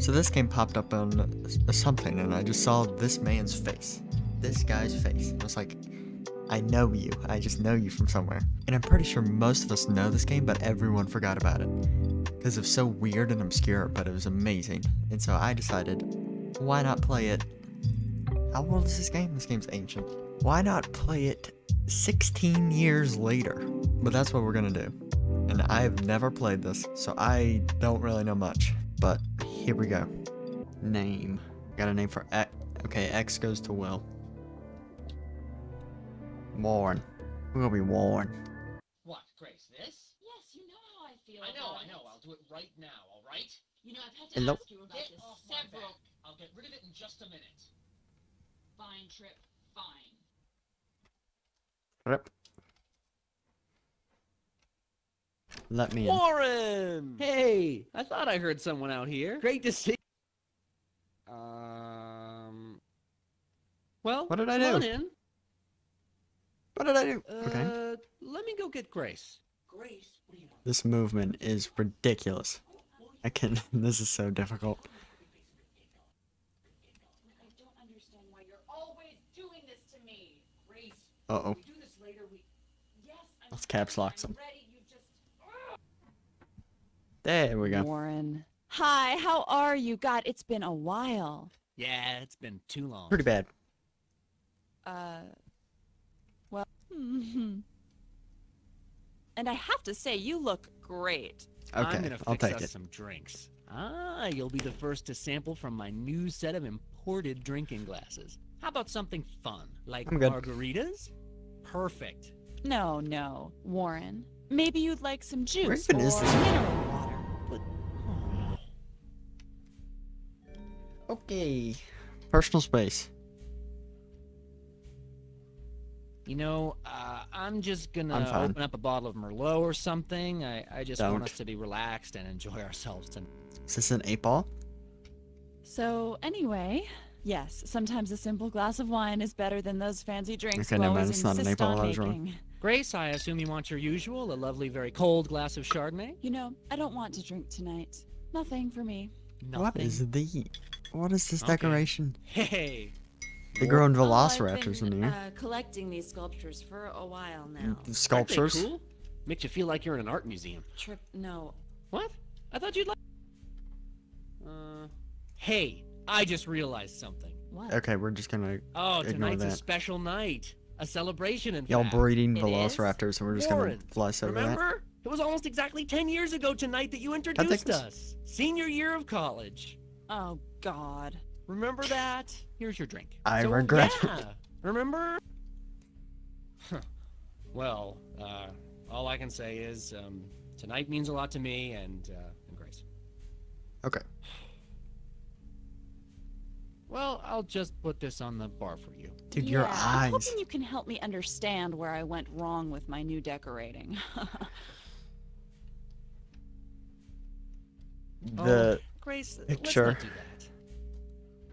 So this game popped up on something, and I just saw this man's face. This guy's face. I was like, I know you. I just know you from somewhere. And I'm pretty sure most of us know this game, but everyone forgot about it. Because it was so weird and obscure, but it was amazing. And so I decided, why not play it? How old is this game? This game's ancient. Why not play it 16 years later? But that's what we're gonna do. And I've never played this, so I don't really know much. But here we go. Name. Got a name for X. Okay, X goes to Will. Warn. We're gonna be warned. What, Grace, this? Yes, you know how I feel. I know. I'll do it right now, alright? You know, I've had to ask you about this several. I'll get rid of it in just a minute. Fine, Trip. Fine. Trip. Let me in. Warren! Hey, I thought I heard someone out here. Great to see you. Well, what did I do? In. What did I do? Okay. Let me go get Grace. Grace, what do you want? This movement is ridiculous. I can. This is so difficult. I don't understand why you're always doing this to me, Grace. Uh oh. We do this later, we... Yes, let's caps lock some. There we go. Warren. Hi, how are you? God, it's been a while. Yeah, it's been too long. Pretty bad. Well... And I have to say, you look great. Okay, I'm gonna fix I'll take us it. Some drinks. Ah, you'll be the first to sample from my new set of imported drinking glasses. How about something fun? Like margaritas? Perfect. No, Warren. Maybe you'd like some juice or mineral water. But... Oh. Okay. Personal space. You know, I'm just gonna open up a bottle of Merlot or something. I just want us to be relaxed and enjoy ourselves tonight. Is this an 8-ball? So, anyway, yes, sometimes a simple glass of wine is better than those fancy drinks. Okay, never mind, it's not an 8-ball, I was wrong. Grace, I assume you want your usual, a lovely, very cold glass of Chardonnay? You know, I don't want to drink tonight. Nothing for me. Nothing. What is this decoration? Hey! The grown velociraptors in here. I've been collecting these sculptures for a while now. Sculptures? Aren't they cool? Makes you feel like you're in an art museum. Trip, no. What? I thought you'd like... Hey, I just realized something. What? Okay, we're just gonna ignore that. Oh, tonight's a special night. A celebration, in fact. Y'all breeding velociraptors, and we're just going to flush over that. Remember? It was almost exactly 10 years ago tonight that you introduced us. Senior year of college. Oh, God. Remember that? Here's your drink. I regret it. Remember? Huh. Well, all I can say is tonight means a lot to me and Grace. Okay. Well, I'll just put this on the bar for you. Dude, your eyes. I'm hoping you can help me understand where I went wrong with my new decorating. Grace, picture. Let's not do that.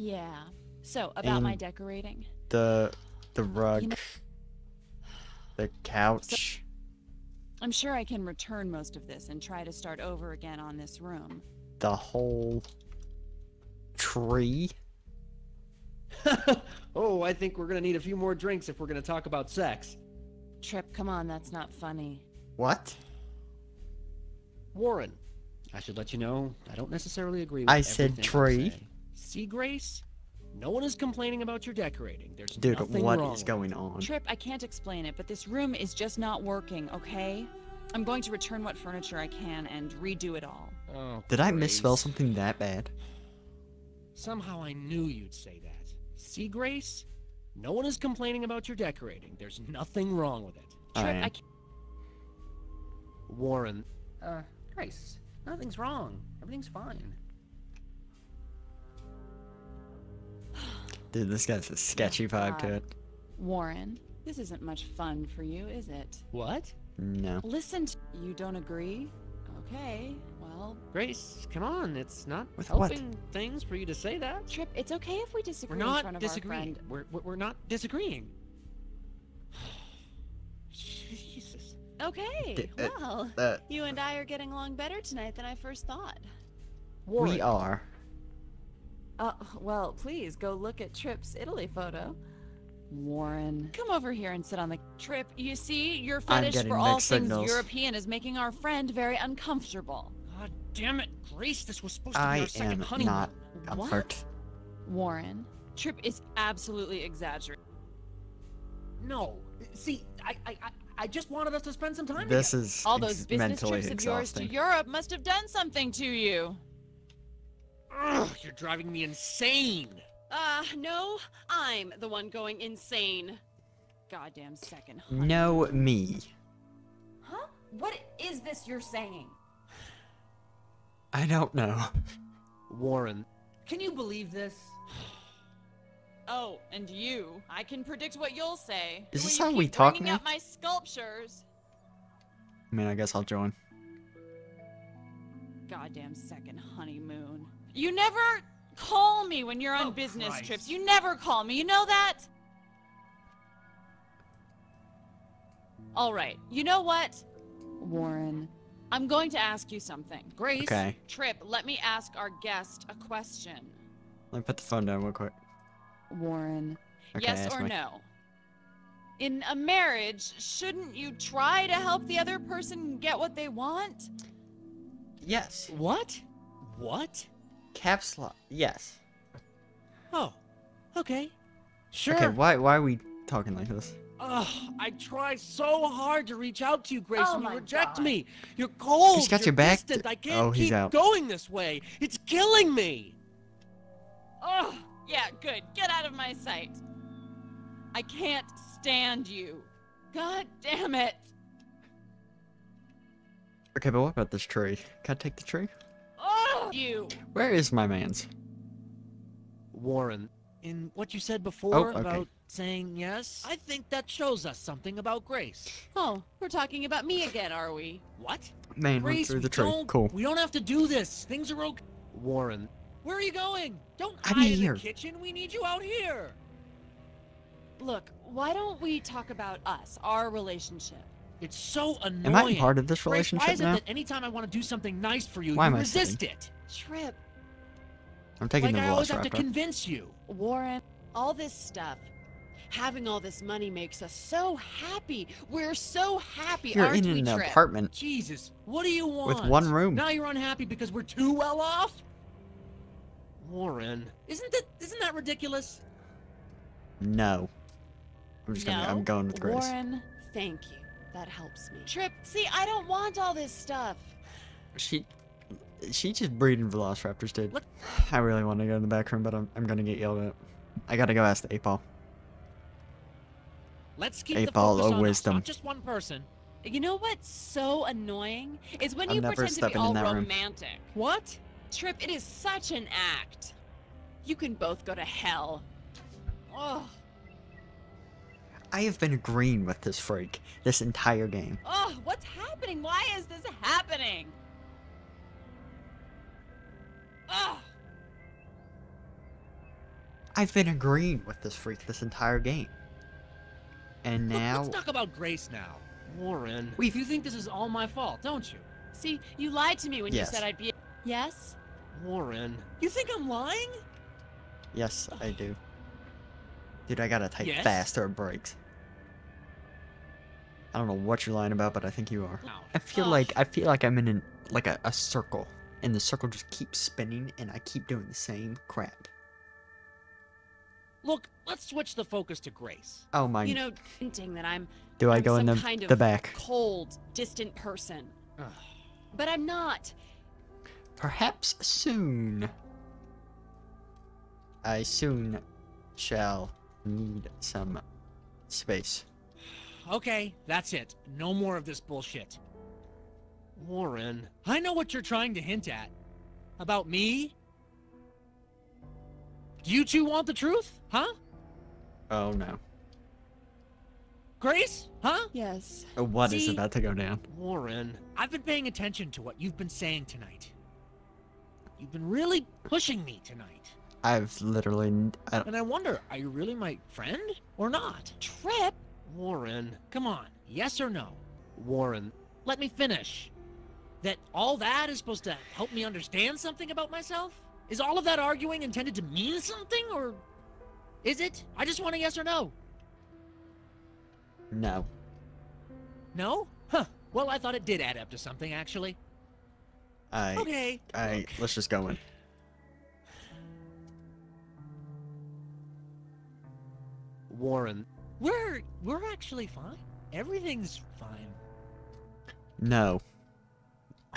Yeah. So, about my decorating. The rug. You know, the couch. So, I'm sure I can return most of this and try to start over again on this room. The whole tree. Oh, I think we're gonna need a few more drinks if we're gonna talk about sex. Trip, come on, that's not funny. What? Warren, I should let you know, I don't necessarily agree with everything you say. I said tree. See, Grace? No one is complaining about your decorating. There's nothing wrong. Dude, what is going on? Trip, I can't explain it, but this room is just not working, okay? I'm going to return what furniture I can and redo it all. Oh, did I misspell something that bad? Somehow I knew you'd say that. See, Grace? No one is complaining about your decorating. There's nothing wrong with it. Trip, I can't... Warren. Grace, nothing's wrong. Everything's fine. Dude, this guy's a sketchy vibe to it. Warren, this isn't much fun for you, is it? What? No. Listen to... You don't agree? Okay. Grace, come on, it's not helping things for you to say that. Trip, it's okay if we disagree in front of our friend. We're not disagreeing. Jesus. Okay, well, you and I are getting along better tonight than I first thought. Warren, we are. Well, please go look at Tripp's Italy photo. Warren, come over here and sit on the Trip. You see, your fetish for all things European is making our friend very uncomfortable. God damn it, Grace! This was supposed to be our second honeymoon. I am not comfort. What? Warren, Trip is absolutely exaggerating. No, see, I just wanted us to spend some time together. This is all those business trips of yours to Europe must have done something to you. Ugh, you're driving me insane. No, I'm the one going insane. Goddamn second honey. No, me. Huh? What is this you're saying? I don't know. Warren, can you believe this? Oh, and you. I can predict what you'll say. Is this how we talk now? Bringing up my sculptures. I mean, I guess I'll join. Goddamn second honeymoon. You never... call me when you're on business trips. You never call me, you know that? All right, you know what? Warren, I'm going to ask you something. Grace, okay. Trip, let me ask our guest a question. Let me put the phone down real quick. Warren. Okay, yes or no? In a marriage, shouldn't you try to help the other person get what they want? Yes. What? What? Caps lock. Yes. Oh. Okay. Sure. Okay. Why are we talking like this? Ugh, I try so hard to reach out to you, Grace, and you reject me. You're cold. He's got your back. Distant. I can't keep going this way. It's killing me. Oh. Yeah. Good. Get out of my sight. I can't stand you. God damn it. Okay, but what about this tree? Can I take the tree? You. Where is my man's? Warren, in what you said before about saying yes, I think that shows us something about Grace. Oh, we're talking about me again, are we? What? Man, Grace, through the tree. Cool. We don't have to do this. Things are okay. Warren, where are you going? Don't hide in the kitchen. We need you out here. Look, why don't we talk about us, our relationship? It's so annoying. Am I part of this relationship now? Why is it that anytime I want to do something nice for you, you resist it? Trip. I'm taking the loss. I always have to convince you. Warren, all this stuff, having all this money makes us so happy. We're so happy, aren't we, Trip? You're in an apartment. Jesus, what do you want? With one room. Now you're unhappy because we're too well off? Warren, isn't that ridiculous? No. I'm just gonna I'm going with Grace. Warren, thank you. That helps me. Trip, see, I don't want all this stuff. She just breeding velociraptors, dude. Look. I really want to go in the back room, but I'm gonna get yelled at. I gotta go ask the 8-Ball. Let's keep the focus on wisdom. Not just one person. You know what's so annoying is when you pretend to be all romantic. What? Trip, it is such an act. You can both go to hell. Ugh. I have been agreeing with this freak this entire game. Oh, what's happening? Why is this happening? Oh. I've been agreeing with this freak this entire game. And now... Let's talk about Grace now. Warren, you think this is all my fault, don't you? See, you lied to me when you said I'd be... Yes? Warren, you think I'm lying? Yes, I do. Dude, I gotta type fast or it breaks. I don't know what you're lying about, but I think you are. I feel like I'm in a circle, and the circle just keeps spinning, and I keep doing the same crap. Look, let's switch the focus to Grace. Oh my! You know, hinting that I'm some kind of back cold, distant person, but I'm not. Perhaps soon. I soon shall. Need some space. Okay, that's it. No more of this bullshit. Warren, I know what you're trying to hint at. About me? Do you two want the truth? Huh? Oh, no. Grace? Huh? Yes. What is about to go down? Warren, I've been paying attention to what you've been saying tonight. You've been really pushing me tonight. I've literally... And I wonder, are you really my friend or not? Trip? Warren, come on. Yes or no? Warren, let me finish. That all that is supposed to help me understand something about myself? Is all of that arguing intended to mean something, or is it? I just want a yes or no. No. No? Huh. Well, I thought it did add up to something, actually. Let's just go in. Warren, we're actually fine. Everything's fine. No.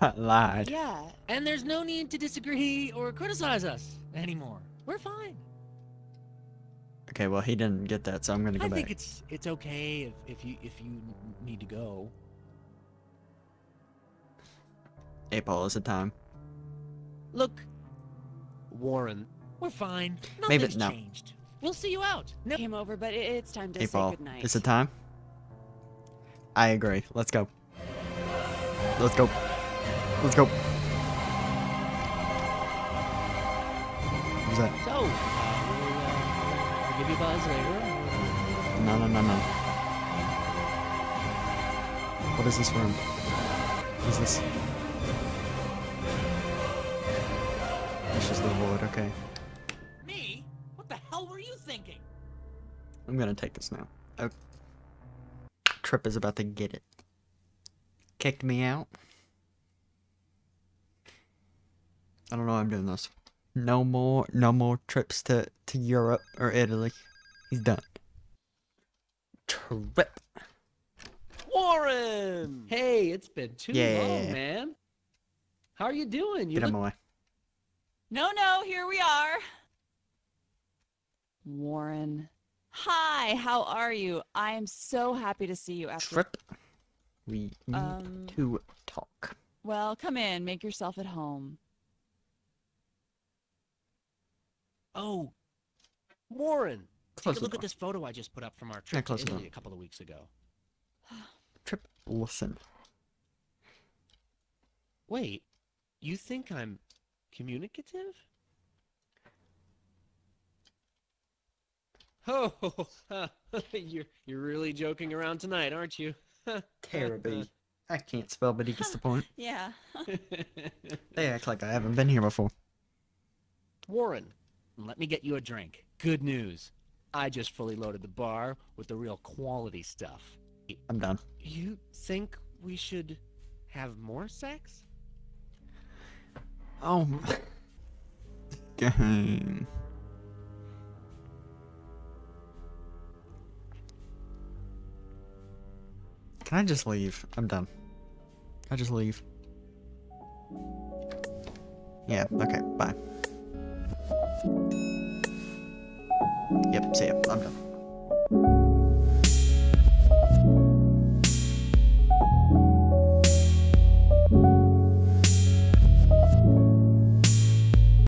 I lied. Yeah, and there's no need to disagree or criticize us anymore. We're fine. Okay, well, he didn't get that, so I'm gonna go back. I think it's okay if you need to go. 8 ball is the time. Look, Warren, we're fine. Nothing's changed. We'll see you out. No. Came over, but it's time to say goodnight. It's the time. I agree. Let's go. Let's go. Let's go. Who's that? So, I'll give you a buzz later. No. What is this room? What is this? It's just the void, okay. Me? What the hell were you thinking? I'm gonna take this now. Oh. Trip is about to get it. Kicked me out. I don't know why I'm doing this. No more trips to Europe or Italy. He's done. Trip. Warren! Hey, it's been too long, man. How are you doing? You Get him away. No, here we are. Warren. Hi, how are you? I am so happy to see you after... Trip. We need to talk. Well, come in. Make yourself at home. Oh, Warren, take a look at this photo I just put up from our trip to Italy a couple of weeks ago. Trip, listen. Wait, you think I'm communicative? Oh, you're really joking around tonight, aren't you? Terribly. I can't spell, but he gets the point. Yeah. They act like I haven't been here before. Warren. Let me get you a drink. Good news. I just fully loaded the bar with the real quality stuff. I'm done. You think we should have more sex? Oh my... Dang. Can I just leave? I'm done. Can I just leave? Yeah, okay, bye. Yep, see ya. I'm done.